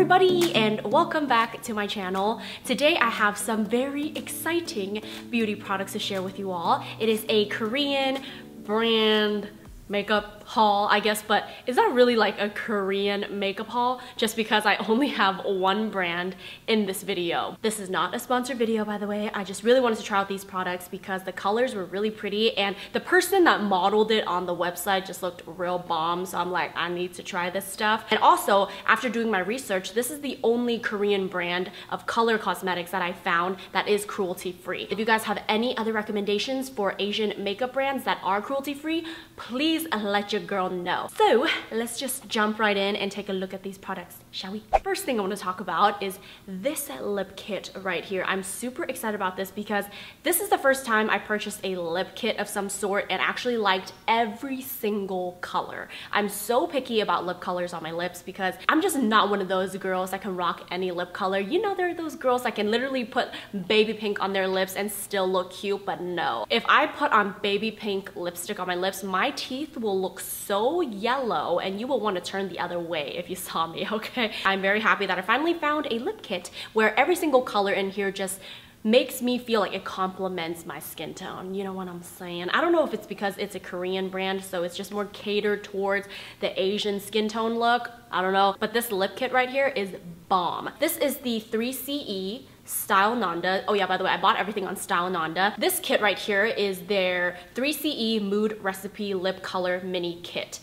everybody and welcome back to my channel. Today I have some very exciting beauty products to share with you all. It is a Korean brand makeup haul, I guess, but is that really like a Korean makeup haul? Just because I only have one brand in this video. This is not a sponsored video, by the way. I just really wanted to try out these products because the colors were really pretty and the person that modeled it on the website just looked real bomb, so I'm like, I need to try this stuff. And also, after doing my research, this is the only Korean brand of color cosmetics that I found that is cruelty-free. If you guys have any other recommendations for Asian makeup brands that are cruelty-free, please let your girl know. So let's just jump right in and take a look at these products, shall we? First thing I want to talk about is this lip kit right here. I'm super excited about this because this is the first time I purchased a lip kit of some sort and actually liked every single color. I'm so picky about lip colors on my lips because I'm just not one of those girls that can rock any lip color. You know, there are those girls that can literally put baby pink on their lips and still look cute, but no. If I put on baby pink lipstick on my lips, my teeth will look so yellow and you will want to turn the other way if you saw me, okay? I'm very happy that I finally found a lip kit where every single color in here just makes me feel like it complements my skin tone. You know what I'm saying? I don't know if it's because it's a Korean brand, so it's just more catered towards the Asian skin tone look. I don't know. But this lip kit right here is bomb. This is the 3CE Style Nanda. Oh yeah, by the way, I bought everything on Style Nanda. This kit right here is their 3CE Mood Recipe Lip Color Mini Kit.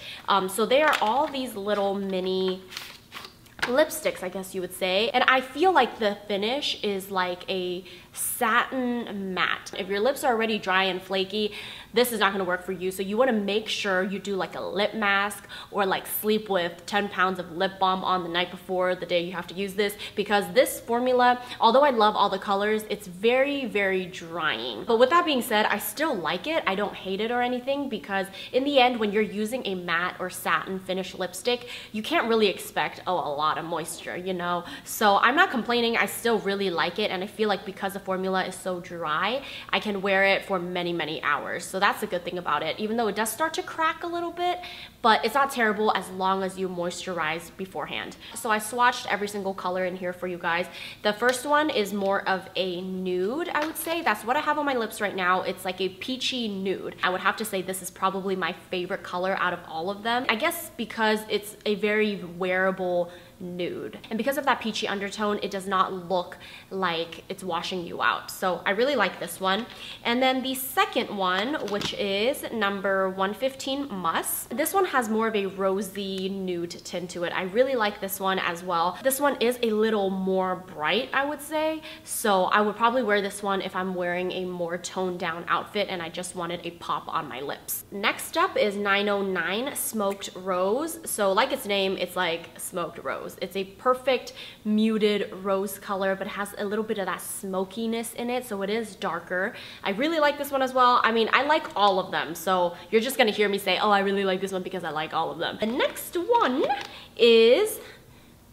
So they are all these little mini lipsticks, I guess you would say, and I feel like the finish is like a satin matte. If your lips are already dry and flaky, this is not going to work for you, so you want to make sure you do like a lip mask or like sleep with 10 pounds of lip balm on the night before the day you have to use this, because this formula, although I love all the colors, it's very, very drying. But with that being said, I still like it. I don't hate it or anything, because in the end, when you're using a matte or satin finish lipstick, you can't really expect a lot of moisture, you know? So I'm not complaining. I still really like it, and I feel like because the formula is so dry, I can wear it for many hours. So that's the good thing about it, even though it does start to crack a little bit, but it's not terrible as long as you moisturize beforehand. So I swatched every single color in here for you guys. The first one is more of a nude, I would say. That's what I have on my lips right now. It's like a peachy nude. I would have to say this is probably my favorite color out of all of them, I guess, because it's a very wearable nude, and because of that peachy undertone, it does not look like it's washing you out. So I really like this one. And then the second one, which is number 115, Musk. This one has more of a rosy nude tint to it. I really like this one as well. This one is a little more bright, I would say, so I would probably wear this one if I'm wearing a more toned down outfit and I just wanted a pop on my lips. Next up is 909 Smoked Rose. So like its name, it's like smoked rose. It's a perfect muted rose color, but it has a little bit of that smokiness in it, so it is darker. I really like this one as well. I mean, I like all of them, so you're just gonna hear me say, oh, I really like this one because I like all of them. The next one is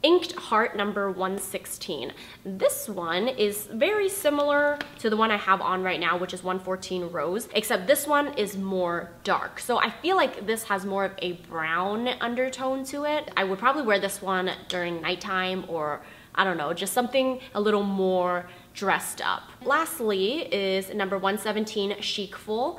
Inked Heart number 116. This one is very similar to the one I have on right now, which is 114 Rose, except this one is more dark. So I feel like this has more of a brown undertone to it. I would probably wear this one during nighttime, or I don't know, just something a little more dressed up. Lastly is number 117 Chicful.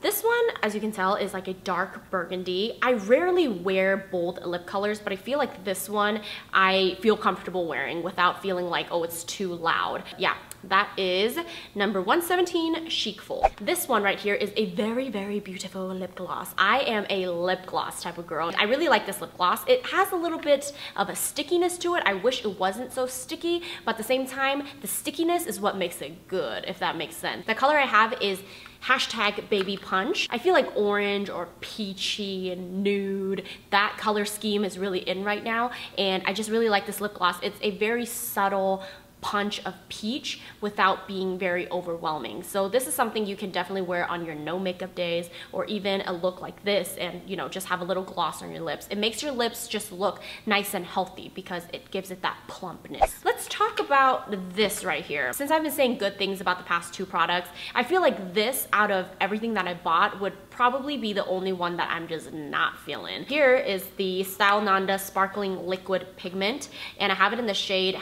This one, as you can tell, is like a dark burgundy. I rarely wear bold lip colors, but I feel like this one I feel comfortable wearing without feeling like, oh, it's too loud. Yeah, that is number 117, Chicful. This one right here is a very, very beautiful lip gloss. I am a lip gloss type of girl. I really like this lip gloss. It has a little bit of a stickiness to it. I wish it wasn't so sticky, but at the same time, the stickiness is what makes it good, if that makes sense. The color I have is hashtag Baby Punch. I feel like orange or peachy and nude, that color scheme is really in right now, and I just really like this lip gloss. It's a very subtle punch of peach without being very overwhelming. So this is something you can definitely wear on your no makeup days, or even a look like this and, you know, just have a little gloss on your lips. It makes your lips just look nice and healthy because it gives it that plumpness. Let's talk about this right here. Since I've been saying good things about the past two products, I feel like this, out of everything that I bought, would probably be the only one that I'm just not feeling. Here is the Style Nanda Sparkling Liquid Pigment, and I have it in the shade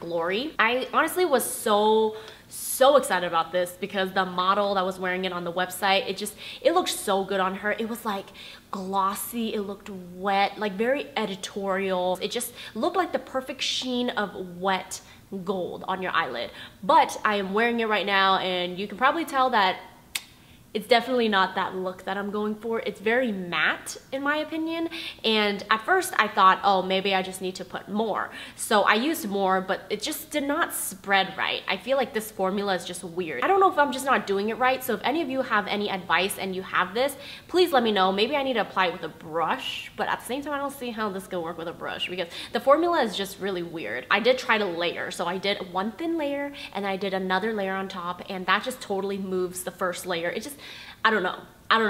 #Glory. I honestly was so excited about this because the model that was wearing it on the website, it looked so good on her. It was like glossy, it looked wet, like very editorial. It just looked like the perfect sheen of wet gold on your eyelid. But I am wearing it right now and you can probably tell that it's definitely not that look that I'm going for. It's very matte in my opinion, and at first I thought, oh, maybe I just need to put more. So I used more, but it just did not spread right. I feel like this formula is just weird. I don't know if I'm just not doing it right, so if any of you have any advice and you have this, please let me know. Maybe I need to apply it with a brush, but at the same time I don't see how this can work with a brush because the formula is just really weird. I did try to layer, so I did one thin layer and I did another layer on top, and that just totally moves the first layer. It just, I don't know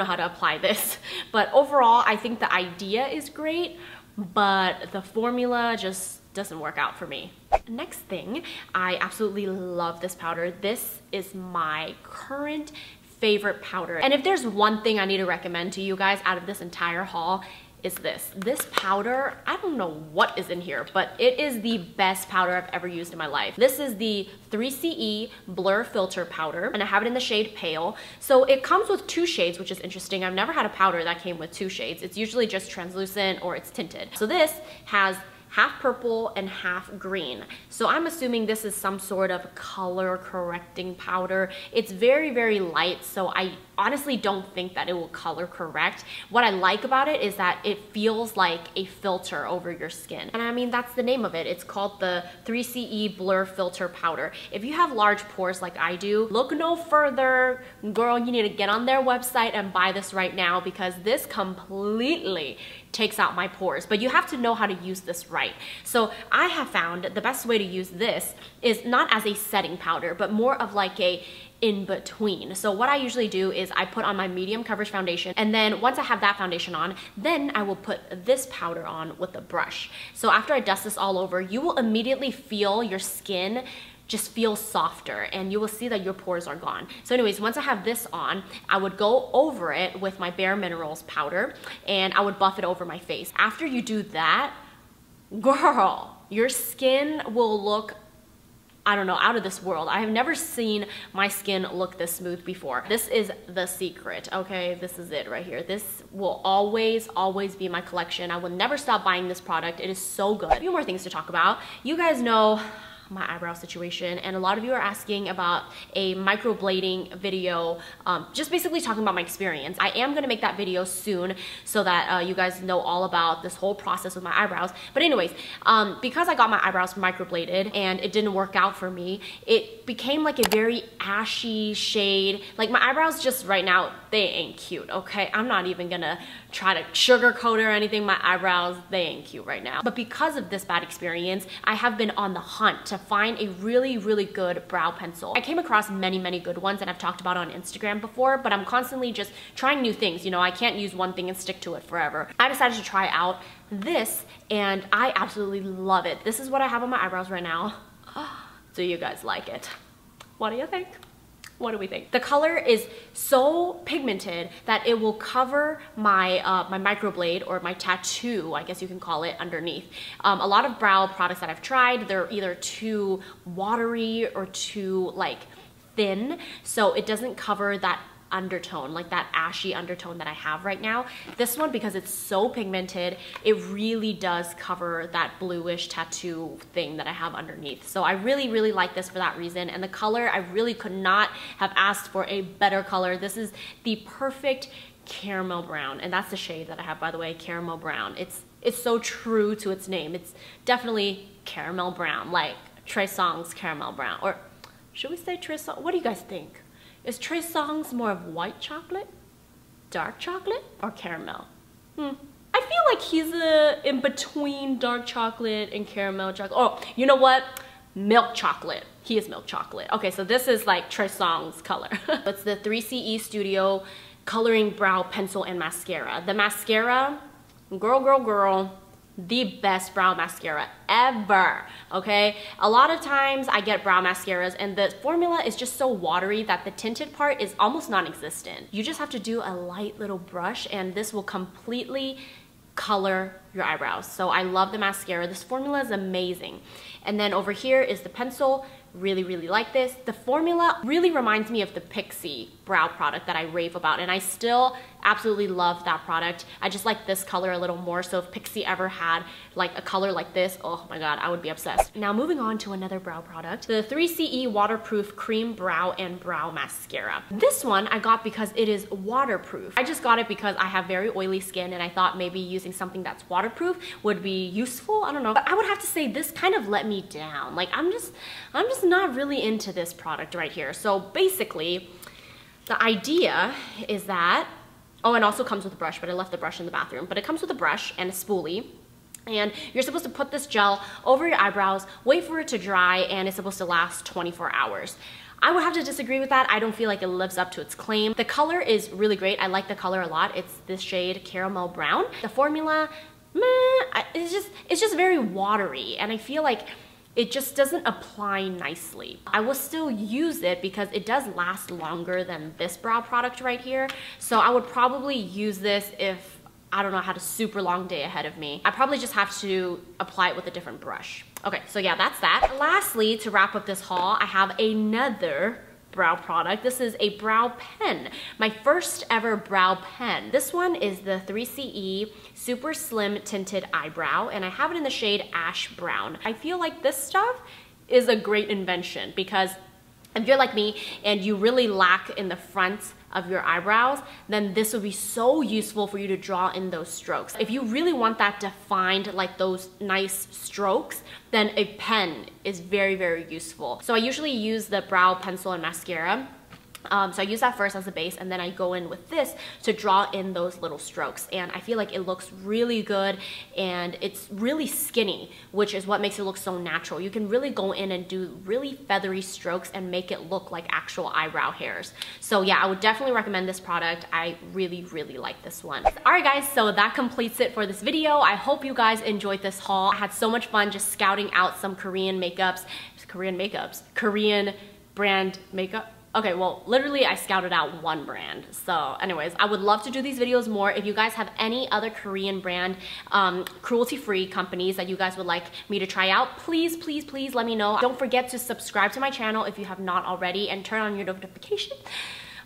how to apply this, but overall I think the idea is great, but the formula just doesn't work out for me. Next thing, I absolutely love this powder. This is my current favorite powder, and if there's one thing I need to recommend to you guys out of this entire haul, is this powder. I don't know what is in here, but it is the best powder I've ever used in my life. This is the 3CE Blur Filter Powder, and I have it in the shade Pale. So it comes with two shades, which is interesting. I've never had a powder that came with two shades. It's usually just translucent or it's tinted. So this has half purple and half green. So I'm assuming this is some sort of color correcting powder. It's very, very light, so I honestly don't think that it will color correct. What I like about it is that it feels like a filter over your skin. And I mean, that's the name of it. It's called the 3CE Blur Filter Powder. If you have large pores like I do, look no further. Girl, you need to get on their website and buy this right now because this completely takes out my pores, but you have to know how to use this right. So I have found the best way to use this is not as a setting powder, but more of like a in between. So what I usually do is I put on my medium coverage foundation, and then once I have that foundation on, then I will put this powder on with a brush. So after I dust this all over, you will immediately feel your skin just feel softer, and you will see that your pores are gone. So anyways, once I have this on, I would go over it with my Bare Minerals powder and I would buff it over my face. After you do that, girl, your skin will look, I don't know, out of this world. I have never seen my skin look this smooth before. This is the secret, okay? This is it right here. This will always, always be my collection. I will never stop buying this product. It is so good. A few more things to talk about. You guys know my eyebrow situation, and a lot of you are asking about a microblading video, just basically talking about my experience. I am gonna make that video soon so that you guys know all about this whole process with my eyebrows. But anyways, because I got my eyebrows microbladed and it didn't work out for me, it became like a very ashy shade. Like my eyebrows just right now, they ain't cute, okay? I'm not even gonna try to sugarcoat it or anything. My eyebrows, they ain't cute right now. But because of this bad experience, I have been on the hunt to find a really, really good brow pencil. I came across many, many good ones and I've talked about on Instagram before, but I'm constantly just trying new things. You know, I can't use one thing and stick to it forever. I decided to try out this and I absolutely love it. This is what I have on my eyebrows right now. Do you guys like it? What do you think? What do we think? The color is so pigmented that it will cover my my microblade, or my tattoo, I guess you can call it, underneath. A lot of brow products that I've tried, they're either too watery or too like thin, so it doesn't cover that undertone, like that ashy undertone that I have right now. This one, because it's so pigmented, it really does cover that bluish tattoo thing that I have underneath. So I really, really like this for that reason. And the color, I really could not have asked for a better color. This is the perfect caramel brown, and that's the shade that I have, by the way, caramel brown. It's so true to its name. It's definitely caramel brown, like Trey Songz caramel brown. Or should we say Trey Songz? What do you guys think? Is Trey Songz more of white chocolate, dark chocolate, or caramel? I feel like he's in between dark chocolate and caramel chocolate. Oh, you know what? Milk chocolate. He is milk chocolate. Okay, so this is like Trey Songz color. It's the 3CE Studio Coloring Brow Pencil and Mascara. The mascara, girl, the best brow mascara ever, okay? A lot of times I get brow mascaras and the formula is just so watery that the tinted part is almost non-existent. You just have to do a light little brush and this will completely color your eyebrows. So I love the mascara. This formula is amazing. And then over here is the pencil. Really, really like this. The formula really reminds me of the Pixie brow product that I rave about, and I still absolutely love that product. I just like this color a little more, so if Pixie ever had like a color like this, oh my god, I would be obsessed. Now moving on to another brow product, the 3CE Waterproof Cream Brow and Brow Mascara. This one I got because it is waterproof. I just got it because I have very oily skin and I thought maybe using something that's waterproof would be useful, I don't know. But I would have to say this kind of let me down. Like I'm just not really into this product right here. So basically the idea is that, oh, and also comes with a brush, but I left the brush in the bathroom, but it comes with a brush and a spoolie, and you're supposed to put this gel over your eyebrows, wait for it to dry, and it's supposed to last 24 hours. I would have to disagree with that. I don't feel like it lives up to its claim. The color is really great. I like the color a lot. It's this shade, Caramel Brown. The formula, meh, it's just very watery, and I feel like it just doesn't apply nicely. I will still use it because it does last longer than this brow product right here. So I would probably use this if I don't know, had a super long day ahead of me. I probably just have to apply it with a different brush. Okay, so yeah, that's that. Lastly, to wrap up this haul, I have another brow product. This is a brow pen. My first ever brow pen. This one is the 3CE Super Slim Tinted Eyebrow, and I have it in the shade Ash Brown. I feel like this stuff is a great invention because if you're like me and you really lack in the front of your eyebrows, then this would be so useful for you to draw in those strokes. If you really want that defined, like those nice strokes, then a pen is very, very useful. So I usually use the brow pencil and mascara. So I use that first as a base, and then I go in with this to draw in those little strokes, and I feel like it looks really good and it's really skinny, which is what makes it look so natural. You can really go in and do really feathery strokes and make it look like actual eyebrow hairs. So yeah, I would definitely recommend this product. I really, really like this one. Alright guys, so that completes it for this video. I hope you guys enjoyed this haul. I had so much fun just scouting out some Korean brand makeup. Okay, well, literally I scouted out one brand. So anyways, I would love to do these videos more. If you guys have any other Korean brand, cruelty-free companies that you guys would like me to try out, please, please, please let me know. Don't forget to subscribe to my channel if you have not already, and turn on your notifications.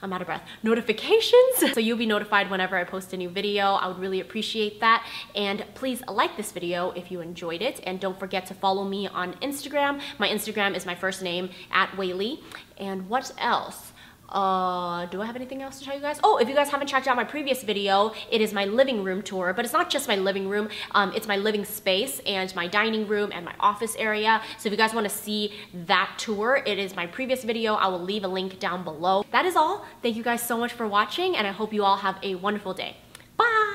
I'm out of breath. Notifications! So you'll be notified whenever I post a new video. I would really appreciate that. And please like this video if you enjoyed it. And don't forget to follow me on Instagram. My Instagram is my first name, @weylie. And what else? Do I have anything else to tell you guys? Oh, if you guys haven't checked out my previous video, it is my living room tour, but it's not just my living room, it's my living space and my dining room and my office area. So if you guys want to see that tour, it is my previous video. I will leave a link down below. That is all. Thank you guys so much for watching, and I hope you all have a wonderful day. Bye!